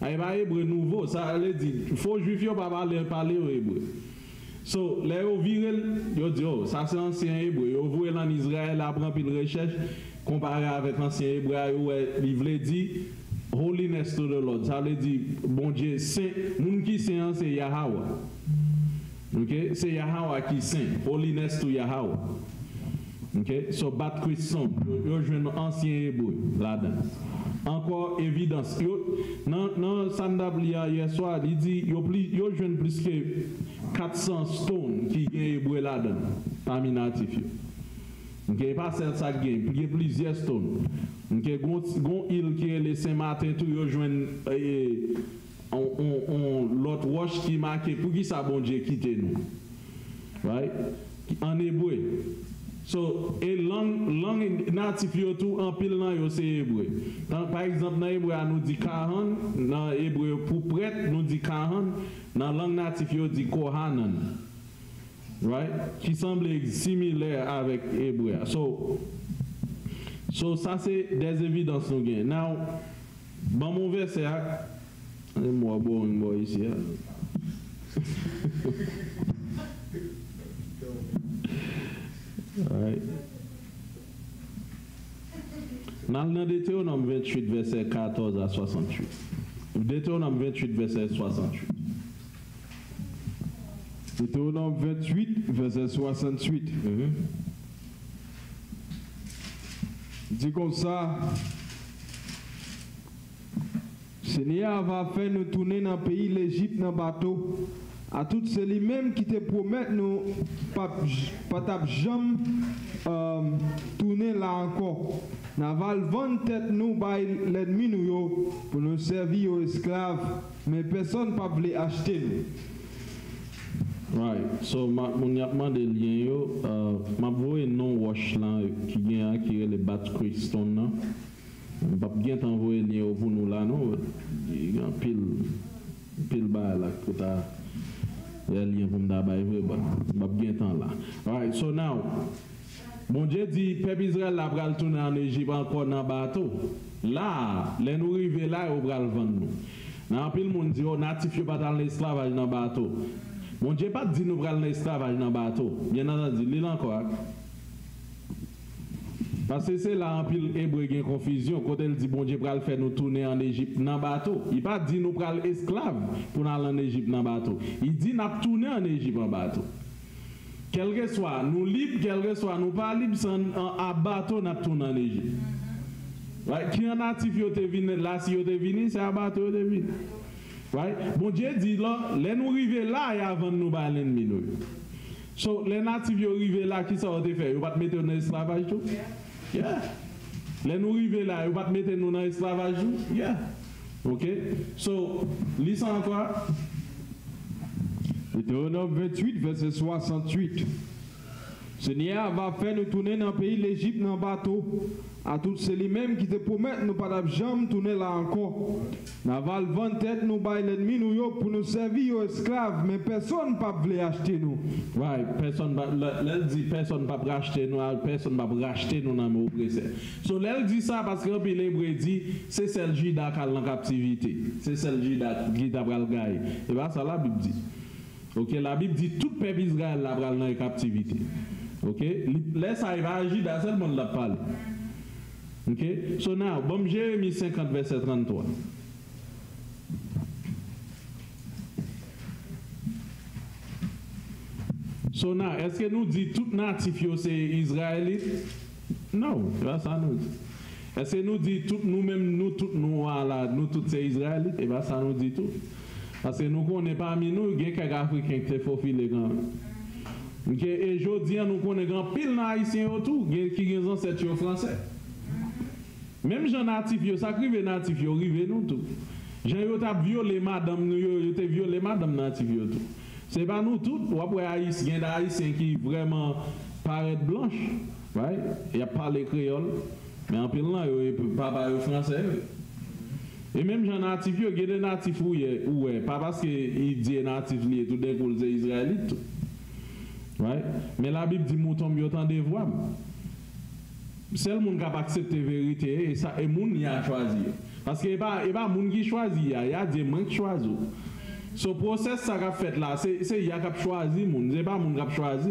Là, il y a hébreu nouveau, ça les dit, il faut juif, il ne faut pas parler paléo hébreu. So, les gens virent, ils disent, oh, ça c'est ancien hébreu. Ils voient en Israël, après, puis ils recherchent, comparé avec ancien hébreu, ils veulent dire, holiness to the Lord. Ça veut dire, bon Dieu, saint, moun qui saint, c'est Yahweh. Ok? C'est Yahweh qui saint. Holiness to Yahweh. Ok? So, bat Christian, yo jwenn ancien hébreu, là-dedans. Encore évidence. Non, non, Sandablia, hier soir, il dit, yo jwenn plus que quatre cents stones qui gen hébreu là-dedans, parmi natif. Ok? Pas celle ça gen, il y a plusieurs stones. Okay, gon il qui est le Saint-Martin, tout yo joine l'autre roche qui marque pour qui ça bon Dieu quitte nous. Right? En hébreu. So, et langue langue natif yo tout en pile nan yo c'est hébreu. Par exemple, dans hébreu nous dit kahan, dans hébreu pour prêtre nous dit kahan, dans langue natif yo dit kohanan. Right? Qui semble similaire avec hébreu. So, So, ça c'est des évidences nous gagnons. Now, dans mon verset, allez moi boire une boire ici. Alright. Dans Deutéronome vingt-huit, verset quatorze à soixante-huit. Deutéronome vingt-huit, verset soixante-huit. Deutéronome vingt-huit, verset soixante-huit. Mm-hmm. Dit comme ça, Seigneur va faire nous tourner dans le pays de l'Égypte dans le bateau, à toutes celles même qui te promettent nous pas jamais euh, tourner là encore. Nous allons vendre tête nous par l'ennemi nous pour nous servir aux esclaves, mais personne ne peut les acheter nous. Right, so ma mounyapman de lien yo, uh, ma voye non wash lan ki gen a ki le bat kriston nan. M'pap gen tan voye lien yo pou nou la non, gen pil pil ba la kota lien pou m'da bay vwe bon. M'pap gen tan la. Alright, so now bon Dieu dit peuple Israël la pral tourner en Égypte encore nan bateau. Là, les nous rive là yo pral vendre nous. Nan pile moun di yo natif yo pa dans l'esclavage dans bateau. Mon Dieu pas dit nous pral dans l'esclavage dans bateau. Bien entendu, l'il encore. Parce que c'est là en pile hébreu gen confusion quand elle dit bon Dieu pral faire nous tourner en Égypte dans bateau. Il pas dit nous pral esclave pour aller en Égypte dans bateau. Il dit n'a tourner en Égypte en bateau. Quel que soit nous libre, quel que soit nous pas libre sans en bateau n'a tourner en Égypte. Right. Qui en natif yo te vini là, si yo te vini, c'est à bateau yo te vini. Right. Bon Dieu dit là, les nous arriver là et avant nous baler l'ennemi nous. So les natifs yo arriver là qui ça ont fait, yo pas mettre nous dans esclavage tout. Yeah. Les nous arriver là, yo pas mettre nous dans esclavage tout. Yeah. OK. So lisons encore. Deutéronome vingt-huit verset soixante-huit. Seigneur va faire nous tourner dans le pays de l'Égypte dans le bateau. À tous ceux mêmes qui te promettent nous pas jamais tourner là encore. Nous val vingt tête nous bail l'ennemi nous pour nous servir aux esclaves mais personne pas veut acheter nous. Ouais, personne pas l'elle dit personne pas racheter nous, personne pas racheter nous dans nos oppresseurs. So l'elle dit ça parce que les Hébreux dit c'est celle Juda qui est en captivité. C'est celle Juda qui t'a pral gagne. Et pas ça la Bible dit. OK, la Bible dit tout peuple Israël la pral dans captivité. OK, laisse agir dans ce monde la parle. OK, so now, bon Jérémie cinquante verset trente-trois. So now, est-ce que nous dit tout natif yo c'est israélite? Non, pas ça nous dit. Est-ce que nous dit tout nous-mêmes nous tout nous là, nous tout c'est israélite? Et pas ça nous dit tout. Parce que nous connaissons parmi nous quelques Africains qui te faufilent quand même. Okay, et aujourd'hui, nous connaissons pile d'Haïtiens autour qui ont ancêtres français. Même gens natifs, ils sacrifient natifs, ils arrivent nous tout. Gens qui ont violé madame, ils ont violé madame natifs. Ce n'est pas nous tous, ou après Haïtiens, des Haïtiens qui vraiment paraissent blanches. Right? Ils ne parlent pas créole, mais en pile là, ils ne parlent pas français. Et même gens natifs, ils ont des natifs où ils pas parce qu'ils disent natifs, tout d'un coup, ils sont israélites. Right? Mais la Bible dit mouton yo tant de voix. Seul monde qui accepte la vérité et ça et moun y a choisi. Parce que pas et pas moun qui choisi, y a des moun qui choisi. Ce process ça qu'a fait là, c'est c'est y a qu'a choisi moun, c'est pas moun qui choisi.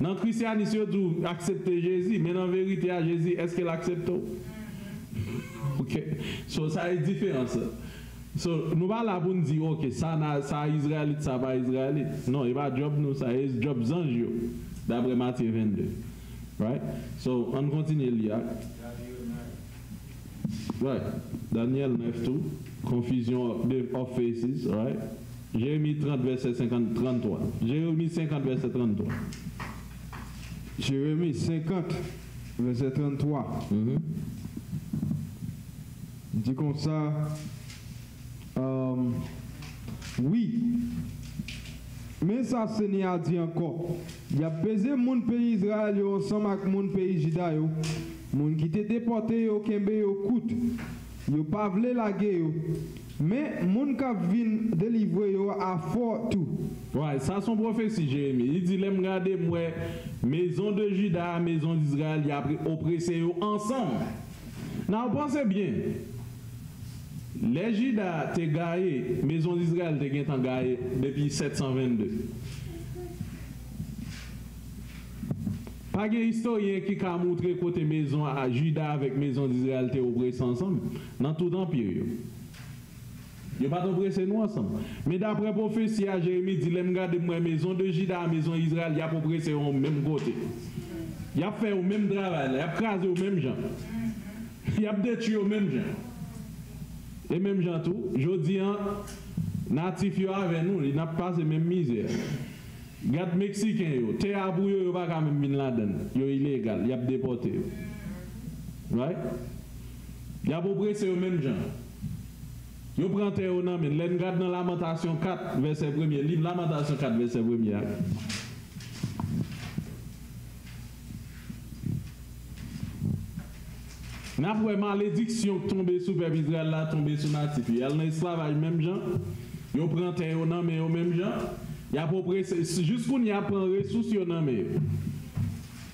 Dans christianisme surtout accepter Jésus, mais dans vérité à Jésus, est-ce qu'il accepte? OK. So ça est différence. So, nous va là pour nous dire OK, ça ça israélite, ça va israélite. Non, il va job nous, ça est job zange d'après Matthieu vingt-deux. Right? So, on continue lire. Right. Daniel neuf tout, confusion of faces, right? Jérémie trente verset cinquante trente-trois. Jérémie cinquante verset trente-trois. Jérémie cinquante verset trente-trois. Mhm. Dit comme ça. Euh, oui, mais ça Seigneur dit encore, il y a pesé mon pays Israël ensemble avec mon pays Juda, mon qui était déporté au Kembe au Kout, yo pas voulu la guerre, mais mon qui vient délivrer yo à fort tout. Ouais, ça son prophétie Jérémie, il dit les regarder moi maison de Juda, maison d'Israël, il a oppressé yo ensemble. Now pensez bien. Les Judas te gaillé, maison d'Israël te gain tan gaillé depuis sept cent vingt-deux. Pas de historien qui a montré côté maison à Judas avec maison d'Israël te oppressé ensemble dans tout empire. Ils pas oppressé nous ensemble. Mais d'après prophétie à Jérémie dit les regarder moi maison de Judas maison d'Israël y a oppressé au même côté. Y a fait au même travail, y a crasé au même gens. Y a détruit au même gens. Et même gens tout, je dis, natif yo avec nous, ils n'ont pas la même misère. Gat Mexicain yo, te abouyo yo pas ka même bin laden, yo illégal, y a déporté yo. Right? Y a oppressé yo même gens. Yo prend te yo nan men, len gade dans Lamentation quatre verset premier, livre Lamentation quatre verset premier. N'a pas malédiction tomber sur peuple Israël là tomber sur natif. Il y a l'esclavage même gens. Yo prend terre au nom mais au même gens. Il y a oppressé jusqu'on y a prend ressources au nom mais.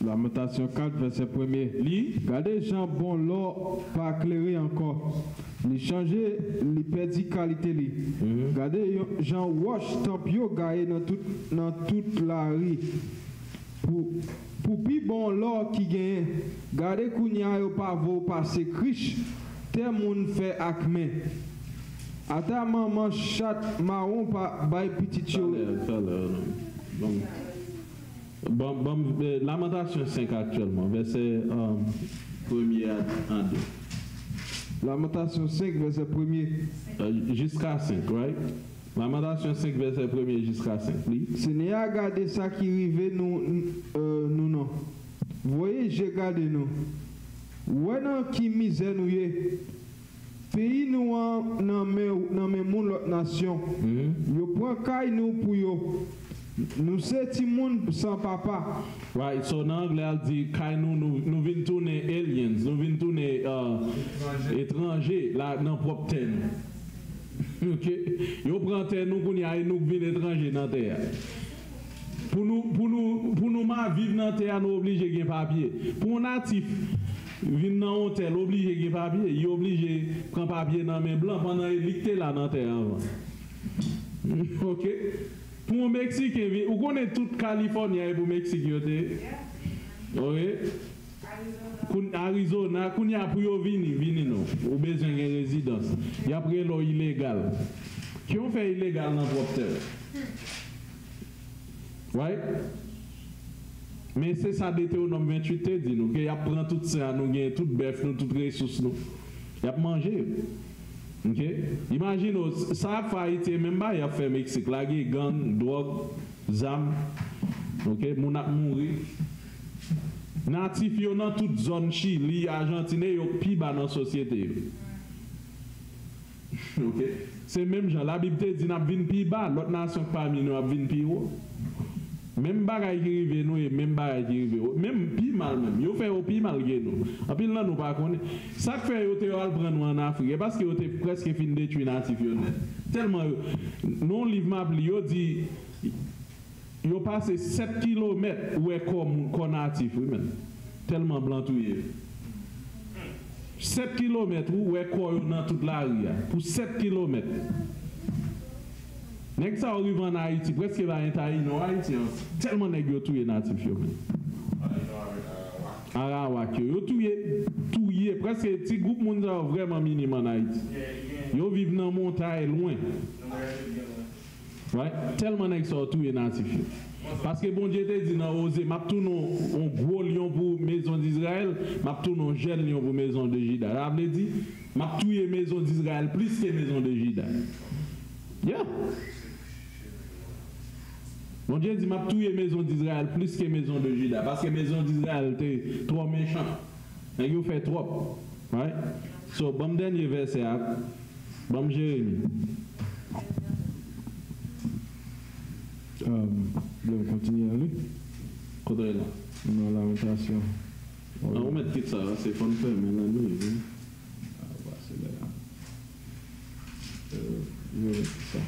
Lamentation quatre, verset premier. Lis. Gardez Jean bon l'or, pas éclairé encore. Ni changer, ni perdu qualité. Li. Mm-hmm. Gardez Jean wash, tant pis, gaillé dans tout, dans toute la rue. Pour, pour plus bon l'or qui gagne, gardez Kounia et pas vos passés riches. Tel monde fait acme. À ta maman, chat marron, pas bail petit chose. Bon, bon, Lamentation cinq actuellement, verset premier à deux. Lamentation cinq, verset premier. Euh, jusqu'à cinq, right? Lamentation cinq, verset premier jusqu'à cinq. Ce n'est à garder ça qui arrivait, nous, euh, nous, non. Voyez, j'ai gardé nous. Ouais, non, qui misère nous y est. Pays nous en, non, mais, non, mais, mon l'autre nation. Yo point caille nous pour yo. Nous sommes tout le monde sans papa. Right, so en anglais, elle dit que nous nous venons tourner aliens, nous venons tourner euh, étrangers là dans propre terre. OK? Yo prend terre nous qu'on y a nous venons étrangers dans terre. Pour nous pour nous pour nous ma vivre dans terre nous obligé gain papier. Pour natif venir dans hôtel obligé gain papier, il obligé prendre papier dans main blanc pendant électé là dans terre avant. OK? Pour le Mexique, vous connaissez toute Californie et pour le Mexique. Oui. Arizona, quand il y a pour venir, venir non. Vous avez besoin d'une résidence. Il y a pris l'eau illégale. Qui ont fait illégal dans votre terre? Oui. Mais c'est ça, Deutéronome vingt-huit, dit nous, qu'il y a pris tout ça, nous gagnons tout bœuf, nous, toutes ressources, nous. Il y a mangé. OK? Imagine, ça a failli, même pas, il a fait Mexique, la guerre, gang, drogue, zam. OK? Mon a mouru. Natif, il y a dans toute zone Chili, Argentine, il y a plus bas dans la société. OK? C'est même genre, la Bible dit, n'a vin plus bas, l'autre nation parmi nous, n'a vin plus haut. Même bagaille qui arrive, nous, et même bagaille qui arrive, même plus mal, même. Ils font plus mal que nous. En plus, là, nous ne connaissons pas. Ça fait que nous prenons en Afrique, parce que nous avons presque fini de tuer les natifs. Tellement, nous, le livre nous dit qu'ils ont passé sept kilomètres où est comme natif. Tellement blanc tout est. sept kilomètres où est comme dans toute la rue. Pour sept kilomètres. Nèg ça arrive en Haïti, presque va en Taïno, Haïti, tellement nèg yo touye natif yo. Arawa ki yo touye, touye presque petit groupe moun ça vraiment minime en Haïti. Yo vivent dans montagne loin. Ouais, tellement nèg ça touye natif yo. Parce que bon Dieu te dit dans Oseah, m'a tourné un gros lion pour maison d'Israël, m'a tourné un jeune lion pour maison de Juda. Ça veut dire m'a touye maison d'Israël plus que maison de Juda. Yeah. Mon Dieu dit, m'a touillé maison d'Israël plus que maison de Juda, parce que maison d'Israël était trop méchant. Et il fait trop. Right? So, bon dernier verset, bon Jérémie. Um, je vais continuer à lui. Coudrez là. Non, Lamentation. On va mettre quitte ça, c'est fun fait, mais là, nous, ah, bah, c'est là. Euh, je vais mettre ça.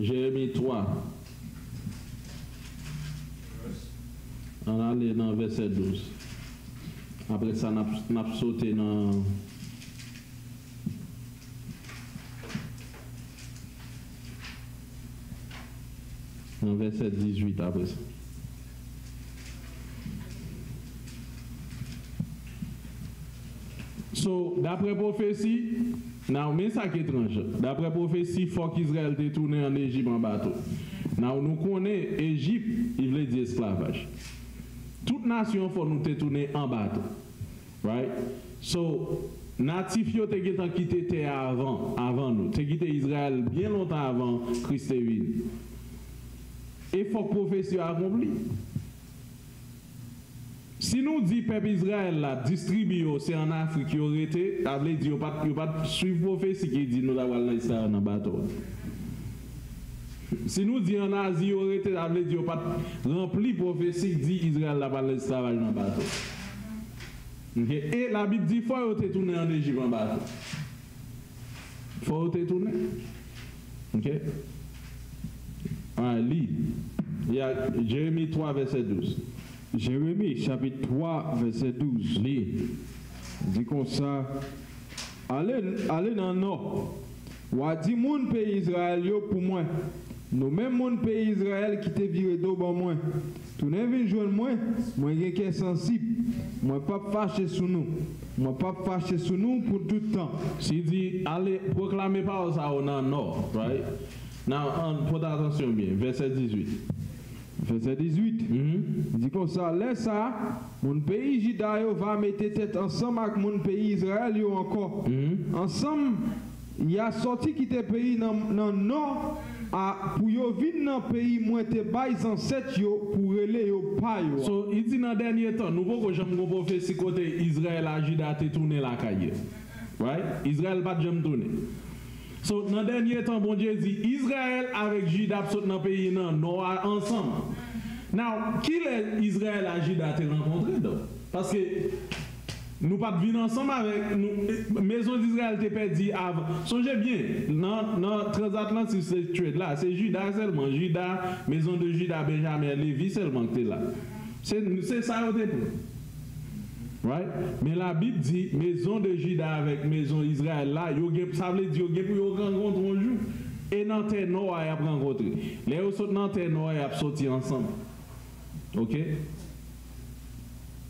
Jérémie trois. On allait dans verset douze. Après ça, on a sauté dans dans verset dix-huit après ça. So, d'après prophétie, non, mais ça qui est étrange. D'après prophétie, il faut qu'Israël détourne en Égypte en bateau. Non, nous connaissons l'Égypte, il veut dire esclavage. Toute nation, il faut nous détourner en bateau. Right? So, natif, yo te ont quitté terre avant, avant nous. Te quitté Israël bien longtemps avant Christ est venu. Et il faut que la prophétie accomplie. Si nous dit peuple Israël la distribue c'est en Afrique qui aurait été, ça veut dire pas pas suivre prophétie qui dit nous avons laissé ça en bateau. Si nous dit en Asie aurait été, ça veut dire pas rempli prophétie dit Israël la pas laissé ça en bateau. Et la Bible dit faut te tourner en Égypte en bateau. Faut te tourner. OK? Ah, lis. Il y a Jérémie trois, verset douze. Jérémie, chapitre trois, verset douze. Lis. Dit comme ça. Allez, allez dans le nord. Ou a dit, mon pays Israël, yo pour moi. Nous même mon pays Israël qui te viré d'eau bon moi. Tout n'est venu joindre moi, moi qui est sensible, moi pas fâché sur nous, moi pas fâché sur nous pour tout le temps. Si dit, allez, proclamez pas ça au nord, right? Now, on, prenez attention bien, verset dix-huit. Verset dix-huit, mm-hmm. Il dit comme ça, laisse ça, mon pays Juda va mettre tête ensemble avec mon pays Israël yo encore. Mm-hmm. Ensemble, il y a sorti qui te pays dans le nord. Ah, pour yo vin dans pays moins te bail en sept yo pour relé yo pa yo. So il dit dans dernier temps nous pas jamais gon prophétie côté Israël a Juda te tourner la caille. Right? Israël pas jamais tourner. So dans dernier temps bon Dieu dit Israël avec Juda sont dans pays non non ensemble. Now qui est Israël a Juda te rencontrer donc parce que nous ne pas venir ensemble avec nous. Maison d'Israël t'es perdu avant. Songez bien, dans le transatlantique, c'est tué là. C'est Juda seulement. Juda, maison de Juda, Benjamin, Lévi seulement qui est là. C'est ça au début. Right? Mais la Bible dit maison de Juda avec maison d'Israël là, ça veut dire que vous rencontrez un jour. Et dans le terre noire, vous rencontrez. Les autres sont dans le terre noire, vous sortez ensemble. Ok?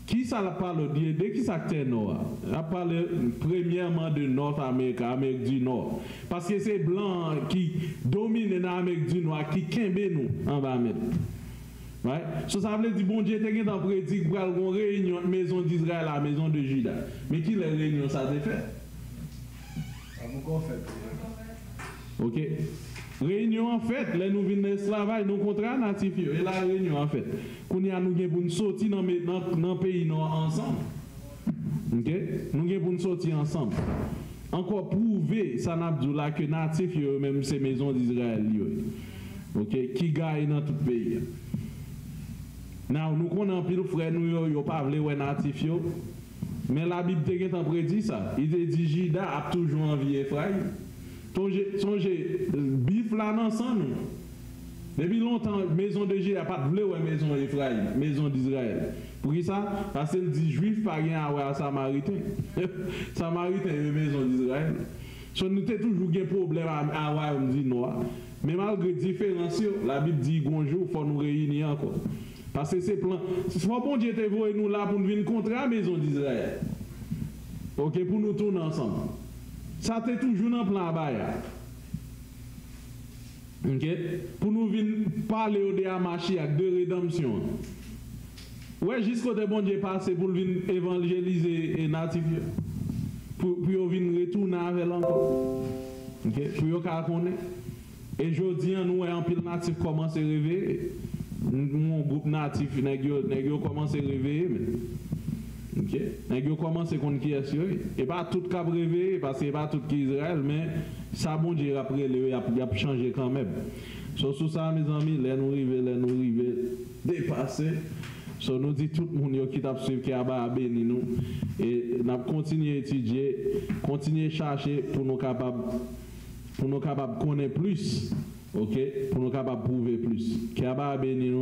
Qui ça la parle de de qui ça terre noire? La parle premièrement de North America, Amérique du Nord. Parce que c'est blanc qui domine dans l'Amérique du Nord, qui kembe nous en bas. Right? So, ça veut dire bon Dieu te gen dans prédit pour une réunion maison d'Israël à la maison de Juda. Mais qui les réunions ça te fait? OK. Réunion en fait, les nous venons de l'esclavage, nous contrats natifs, et la réunion en fait. Qu'on y a nous pour nous sortir dans le pays noir ensemble. Ok? Nous sommes pour nous sortir ensemble. Encore prouver, ça n'a pas dit que natifs, même ces maisons d'Israël, ok? Qui gagne dans tout le pays. Now, nous connaissons plus de frères, nous n'avons pas parlé de natifs, mais la Bible a prédit ça. Il dit Juda a toujours envié Éphraïm. Songez, bif là ensemble. Depuis longtemps, maison de Juda n'a pas voulu ou maison d'Éphraïm, maison d'Israël. Pour qui ça? Parce qu'elle dit juif pas rien à Samaritain. Samaritain est maison d'Israël. So, nous avons toujours des problèmes à avoir, on dit noir. Mais malgré différence, la Bible dit bonjour, il faut nous réunir encore. Parce que c'est plein. Si bon Dieu te voit nous là pour nous venir contre la maison d'Israël. Ok, pour nous tourner ensemble. Ça t'est toujours dans le plan à baya. Ok? Pour nous venir parler au Déamachiac de rédemption. Ouais, jusqu'au bon Dieu passé pour venir évangéliser et natif. Pour venir retourner avec l'encore. Ok? Pour qu'on ait. Et je dis, nous, un pile natif commence à réveiller. Mon groupe natif, nous commence à réveiller. Ok, nous commençons contre qui est sûr. Et pas tout cap réveillé, parce que pas tout qui Israël, mais ça bon Dieu après il a changé quand même. So sous ça mes amis, les nous arriver, les nous arriver, dépasser. So nous dit tout le monde qui t'a suivi qui a béni nous et n'a continuer étudier, continuer chercher pour nous capable pour nous capable connaître plus, ok, pour nous capable prouver plus. Qui a béni nous.